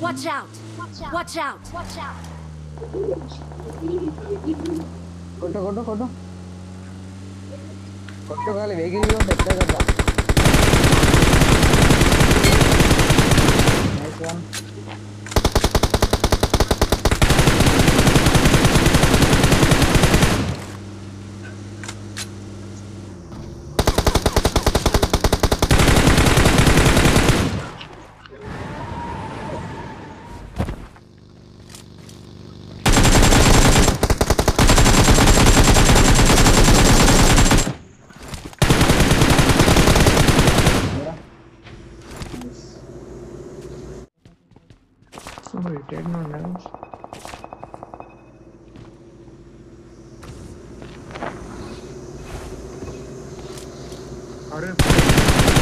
Watch out! Watch out! Watch out! Go! Nice one. I didn't